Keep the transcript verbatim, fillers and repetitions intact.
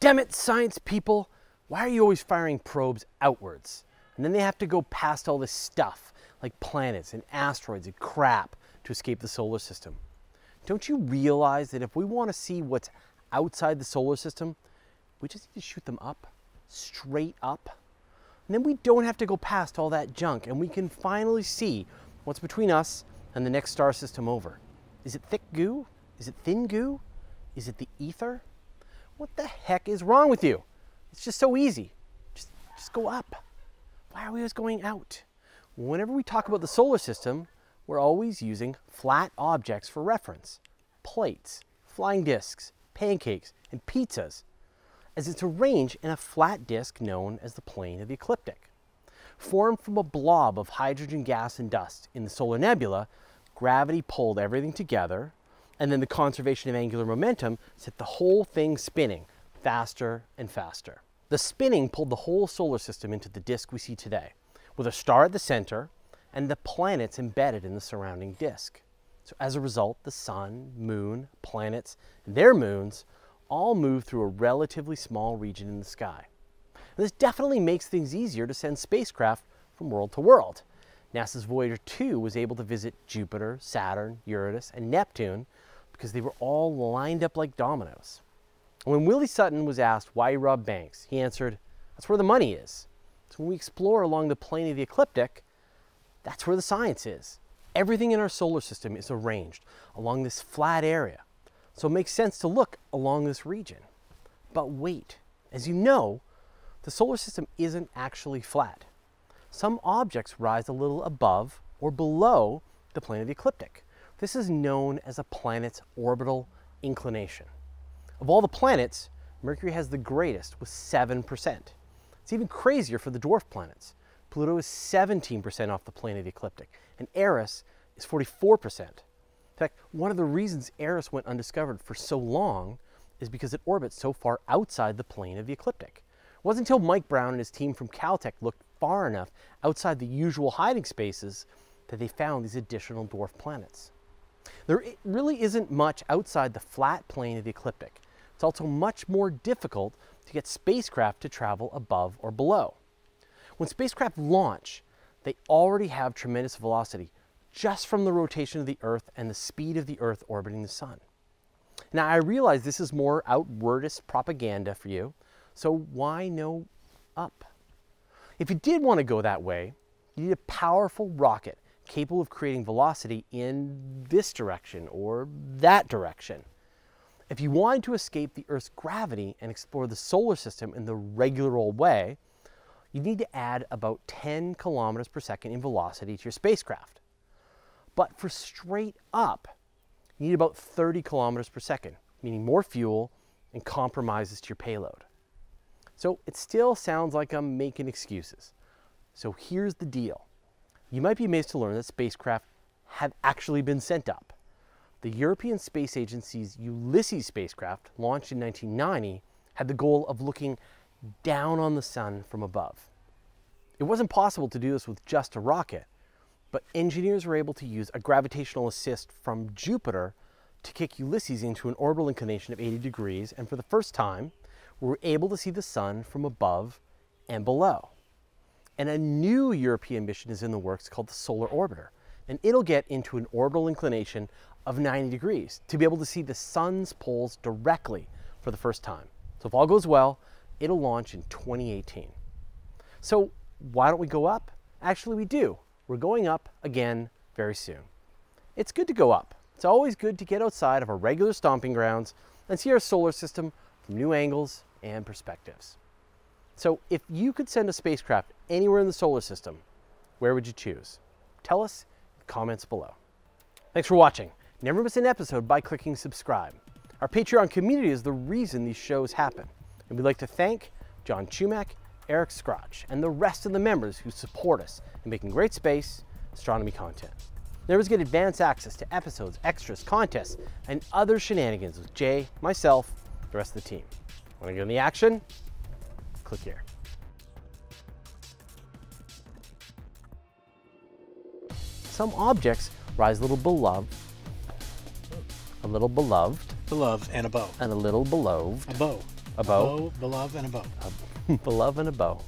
Damn it, science people, why are you always firing probes outwards? And then they have to go past all this stuff, like planets and asteroids and crap, to escape the solar system. Don't you realize that if we want to see what's outside the solar system, we just need to shoot them up, straight up? And then we don't have to go past all that junk, and we can finally see what's between us and the next star system over. Is it thick goo? Is it thin goo? Is it the ether? What the heck is wrong with you? It's just so easy. Just, just go up. Why are we always going out? Whenever we talk about the solar system, we're always using flat objects for reference. Plates, flying discs, pancakes, and pizzas, as it's arranged in a flat disk known as the plane of the ecliptic. Formed from a blob of hydrogen gas and dust in the solar nebula, gravity pulled everything together, and then the conservation of angular momentum set the whole thing spinning faster and faster. The spinning pulled the whole solar system into the disk we see today, with a star at the center and the planets embedded in the surrounding disk. So as a result, the sun, moon, planets, and their moons all move through a relatively small region in the sky. And this definitely makes things easier to send spacecraft from world to world. NASA's Voyager two was able to visit Jupiter, Saturn, Uranus, and Neptune because they were all lined up like dominoes. When Willie Sutton was asked why he robbed banks, he answered, "That's where the money is." So when we explore along the plane of the ecliptic, that's where the science is. Everything in our solar system is arranged along this flat area, so it makes sense to look along this region. But wait, as you know, the solar system isn't actually flat. Some objects rise a little above or below the plane of the ecliptic. This is known as a planet's orbital inclination. Of all the planets, Mercury has the greatest with seven percent. It's even crazier for the dwarf planets. Pluto is seventeen percent off the plane of the ecliptic, and Eris is forty-four percent. In fact, one of the reasons Eris went undiscovered for so long is because it orbits so far outside the plane of the ecliptic. It wasn't until Mike Brown and his team from Caltech looked far enough outside the usual hiding spaces that they found these additional dwarf planets. There really isn't much outside the flat plane of the ecliptic. It's also much more difficult to get spacecraft to travel above or below. When spacecraft launch, they already have tremendous velocity, just from the rotation of the Earth and the speed of the Earth orbiting the Sun. Now, I realize this is more outwardist propaganda for you, so why no up? If you did want to go that way, you need a powerful rocket capable of creating velocity in this direction or that direction. If you wanted to escape the Earth's gravity and explore the solar system in the regular old way, you need to add about ten kilometers per second in velocity to your spacecraft. But for straight up, you need about thirty kilometers per second, meaning more fuel and compromises to your payload. So it still sounds like I'm making excuses. So here's the deal. You might be amazed to learn that spacecraft have actually been sent up. The European Space Agency's Ulysses spacecraft, launched in nineteen ninety, had the goal of looking down on the sun from above. It wasn't possible to do this with just a rocket, but engineers were able to use a gravitational assist from Jupiter to kick Ulysses into an orbital inclination of eighty degrees, and for the first time, we were able to see the sun from above and below. And a new European mission is in the works called the Solar Orbiter, and it'll get into an orbital inclination of ninety degrees to be able to see the sun's poles directly for the first time. So if all goes well, it'll launch in twenty eighteen. So why don't we go up? Actually, we do. We're going up again very soon. It's good to go up. It's always good to get outside of our regular stomping grounds and see our solar system from new angles and perspectives. So if you could send a spacecraft anywhere in the solar system, where would you choose? Tell us in the comments below. Thanks for watching. Never miss an episode by clicking subscribe. Our Patreon community is the reason these shows happen, and we'd like to thank John Chumak, Eric Scrotch, and the rest of the members who support us in making great space astronomy content. Members get advanced access to episodes, extras, contests, and other shenanigans with Jay, myself, the rest of the team. Want to get in the action? Click here. Some objects rise a little beloved, a little beloved, beloved, and above, and a little beloved, above. a bow. A bow, beloved, and a bow. A beloved and a bow.